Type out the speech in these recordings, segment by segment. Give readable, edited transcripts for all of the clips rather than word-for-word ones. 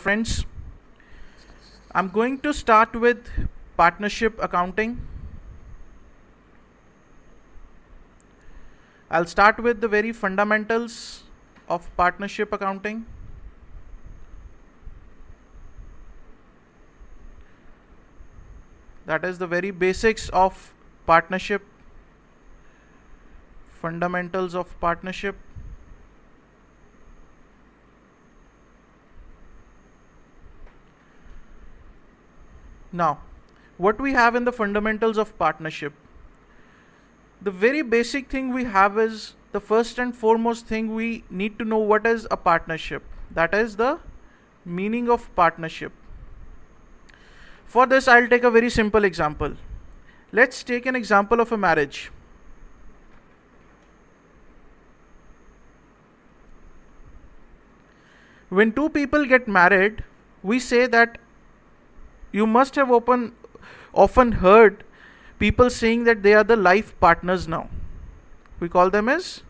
Friends, I'm going to start with partnership accounting. I'll start with the very fundamentals of partnership accounting. That is the very basics of partnership, fundamentals of partnership. Now, what we have in the fundamentals of partnership, the very basic thing we have is the first and foremost thing we need to know what is a partnership. That is the meaning of partnership. For this, I'll take a very simple example. Let's take an example of a marriage. When two people get married, we say that you must have often heard people saying that they are the life partners now. We call them as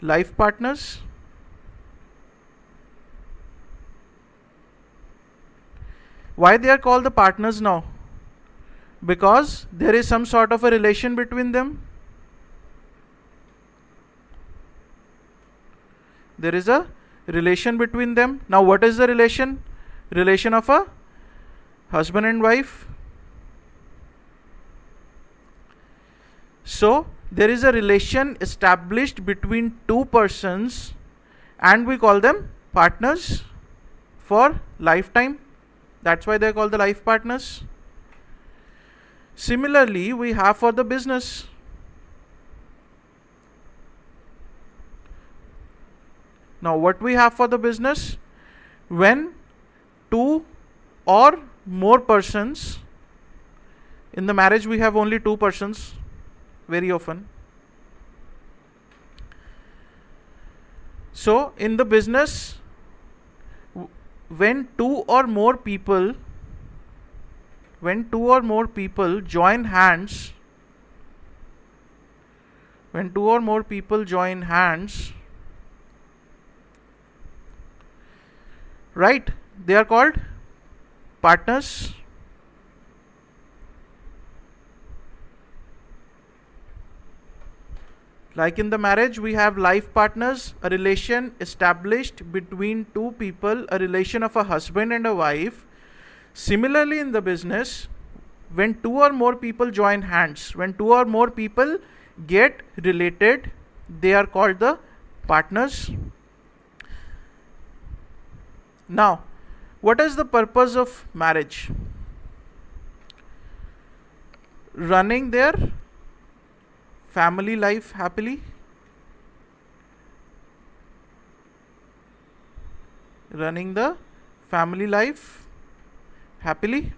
life partners. Why they are called the partners now? Because there is some sort of a relation between them. There is a relation between them. Now what is the relation? Relation of a husband and wife. So there is a relation established between two persons and we call them partners for lifetime. That's why they are called the life partners. Similarly, we have for the business. Now what we have for the business? When two or more persons, in the marriage we have only two persons very often, so in the business when two or more people join hands, right, they are called partners. Like in the marriage, we have life partners, a relation established between two people, a relation of a husband and a wife. Similarly, in the business, when two or more people join hands, when two or more people get related, they are called the partners. Now, what is the purpose of marriage? Running their family life happily, running the family life happily.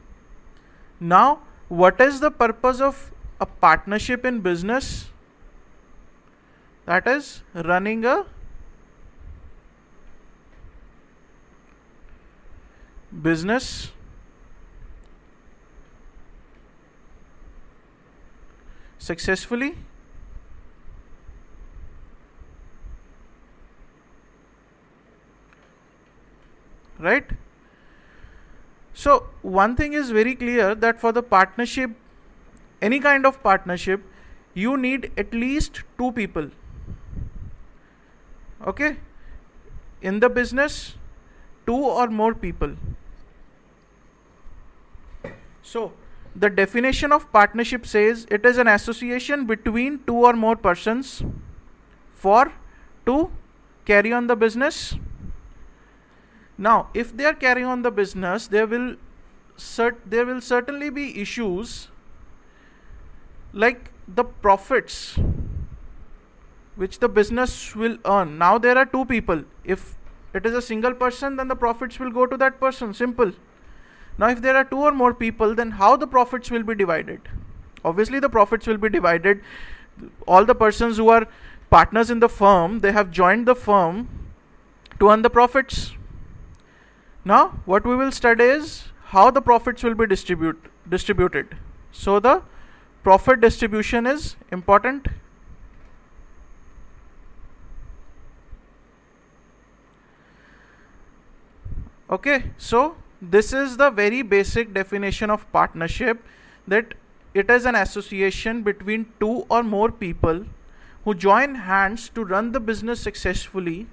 Now, what is the purpose of a partnership in business? That is running a business. Successfully. Right? So one thing is very clear, that for the partnership, any kind of partnership, you need at least two people. Okay? In the business, two or more people. So the definition of partnership says it is an association between two or more persons for to carry on the business. Now, if they are carrying on the business, there will certainly be issues like the profits which the business will earn. Now there are two people. If it is a single person, then the profits will go to that person. Simple. Now if there are two or more people, then how the profits will be divided? Obviously the profits will be divided. All the persons who are partners in the firm, they have joined the firm to earn the profits. Now what we will study is how the profits will be distributed. So the profit distribution is important. Okay, so this is the very basic definition of partnership, that it is an association between two or more people who join hands to run the business successfully,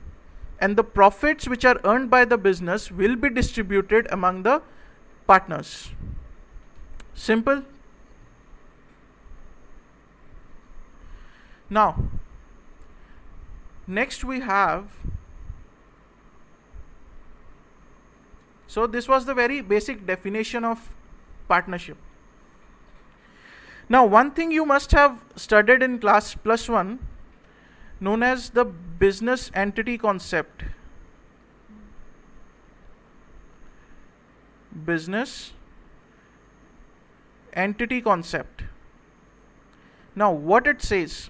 and the profits which are earned by the business will be distributed among the partners. Simple. Now, next we have, so this was the very basic definition of partnership. Now, one thing you must have studied in class plus one, known as the business entity concept. Business entity concept. Now, what it says?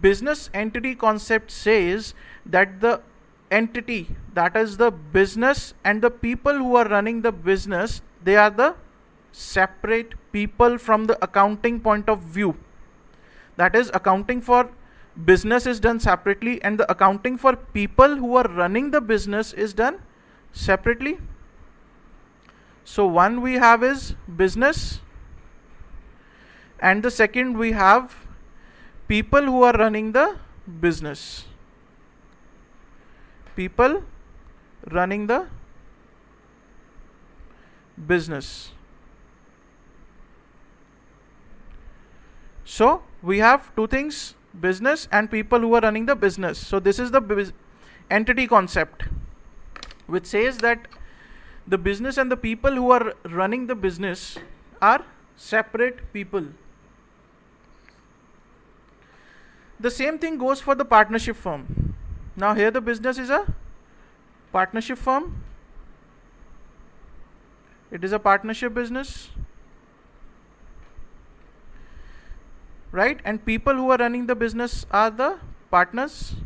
Business entity concept says that the entity, that is the business, and the people who are running the business, they are the separate people from the accounting point of view. That is, accounting for business is done separately, and the accounting for people who are running the business is done separately. So one we have is business, and the second we have people who are running the business. People running the business. So we have two things, business and people who are running the business. So this is the entity concept, which says that the business and the people who are running the business are separate people. The same thing goes for the partnership firm. Now here the business is a partnership firm. It is a partnership business, right? And people who are running the business are the partners.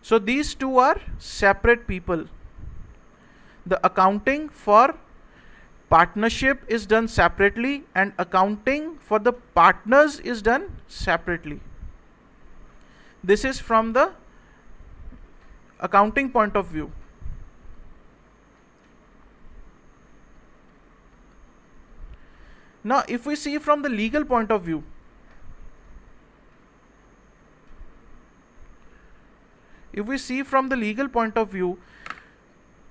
So these two are separate people. The accounting for partnership is done separately, and accounting for the partners is done separately. This is from the accounting point of view. Now, if we see from the legal point of view,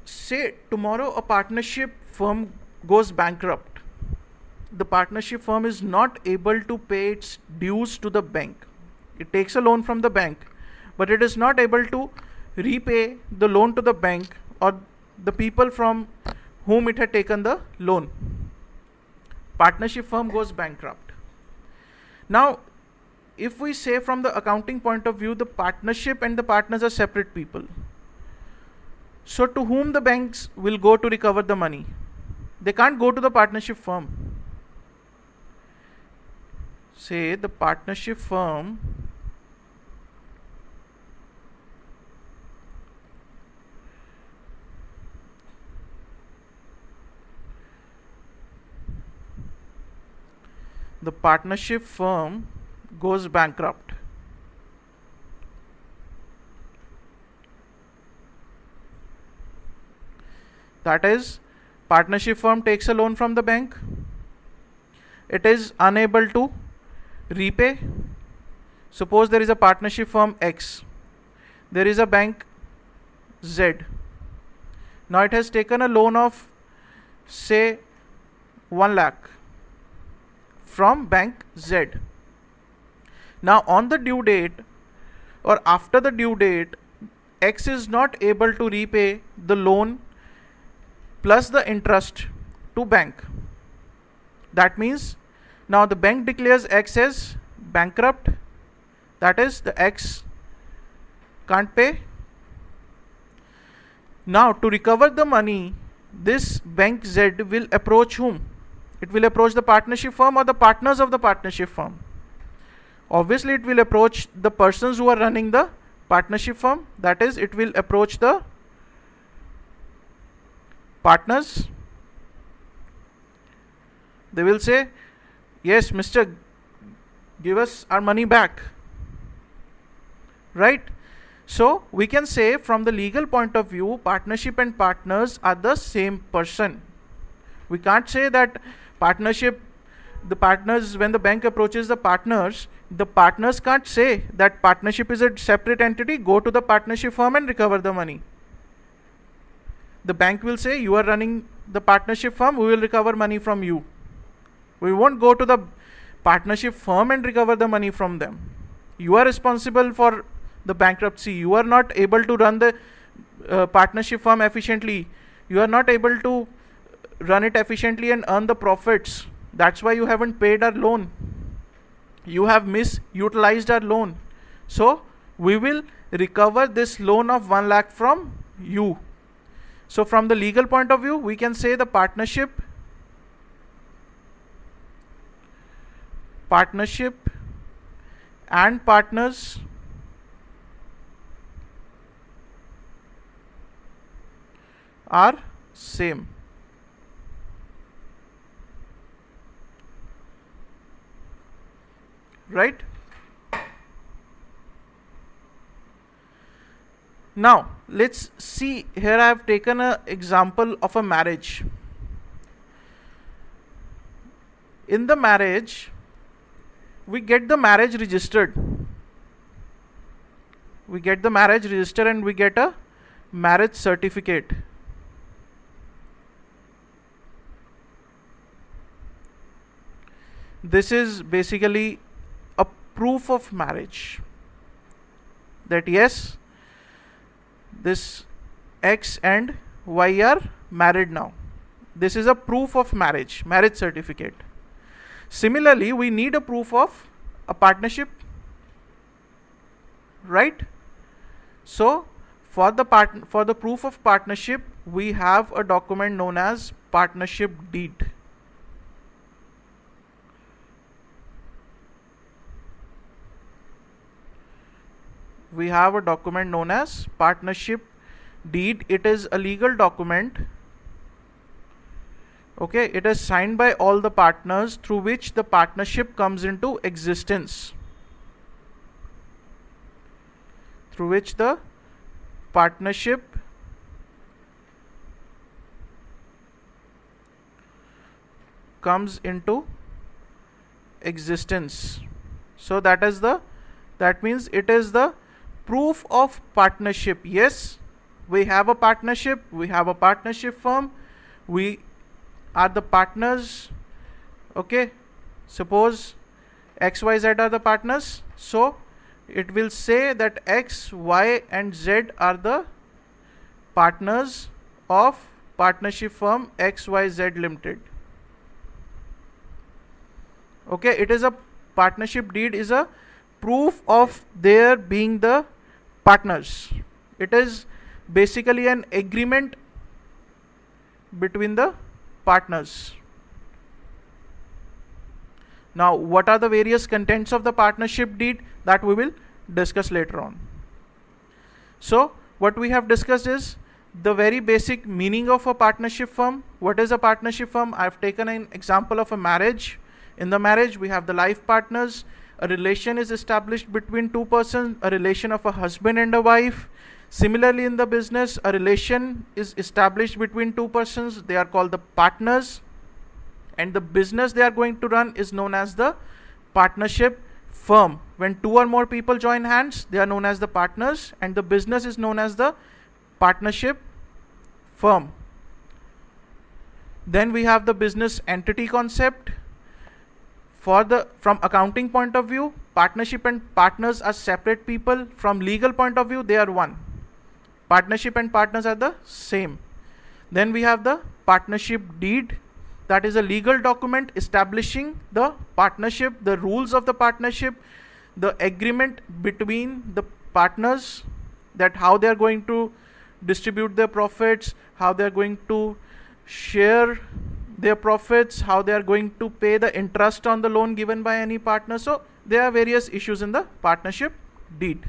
say tomorrow a partnership firm goes bankrupt. The partnership firm is not able to pay its dues to the bank. It takes a loan from the bank, but it is not able to repay the loan to the bank or the people from whom it had taken the loan. Partnership firm goes bankrupt. Now, if we say from the accounting point of view, the partnership and the partners are separate people. So to whom the banks will go to recover the money? They can't go to the partnership firm. Say the partnership firm goes bankrupt. That is, partnership firm takes a loan from the bank. It is unable to repay. Suppose there is a partnership firm X. There is a bank Z. Now it has taken a loan of say 1 lakh from bank Z. Now on the due date or after the due date, X is not able to repay the loan plus the interest to bank. That means now the bank declares X as bankrupt. That is, the X can't pay. Now to recover the money, this bank Z will approach whom? It will approach the partnership firm or the partners of the partnership firm. Obviously it will approach the persons who are running the partnership firm. That is, it will approach the partners. They will say, yes, Mr. give us our money back, right? So we can say from the legal point of view, partnership and partners are the same person. We can't say that partnership, the partners, when the bank approaches the partners can't say that partnership is a separate entity, go to the partnership firm and recover the money. The bank will say, you are running the partnership firm, we will recover money from you. We won't go to the partnership firm and recover the money from them. You are responsible for the bankruptcy. You are not able to run the partnership firm efficiently. You are not able to run it efficiently and earn the profits. That's why you haven't paid our loan. You have misutilized our loan. So we will recover this loan of 1 lakh from you. So from the legal point of view, we can say the partnership and partners are same. Right? Now let's see, here I have taken an example of a marriage. In the marriage, we get the marriage registered. We get the marriage register and we get a marriage certificate. This is basically a proof of marriage that yes, this X and Y are married now. This is a proof of marriage, marriage certificate. Similarly, we need a proof of a partnership, right? So for the proof of partnership, we have a document known as partnership deed. We have a document known as partnership deed. It is a legal document. Okay, it is signed by all the partners through which the partnership comes into existence. Through which the partnership comes into existence. So that means it is the proof of partnership. Yes, we have a partnership, we have a partnership firm, we are the partners. Okay, suppose XYZ are the partners, so it will say that X, Y and Z are the partners of partnership firm XYZ Limited. Okay, it is a partnership deed is a proof of their being the partners. It is basically an agreement between the partners. Now, what are the various contents of the partnership deed, that we will discuss later on. So, what we have discussed is the very basic meaning of a partnership firm. What is a partnership firm? I have taken an example of a marriage. In the marriage, we have the life partners. A relation is established between two persons, a relation of a husband and a wife. Similarly, in the business, a relation is established between two persons. They are called the partners, and the business they are going to run is known as the partnership firm. When two or more people join hands, they are known as the partners, and the business is known as the partnership firm. Then we have the business entity concept. From accounting point of view, partnership and partners are separate people. From legal point of view, they are one. Partnership and partners are the same. Then we have the partnership deed. That is a legal document establishing the partnership, the rules of the partnership, the agreement between the partners, that how they are going to distribute their profits, how they are going to share their profits, how they are going to pay the interest on the loan given by any partner. So there are various issues in the partnership deed.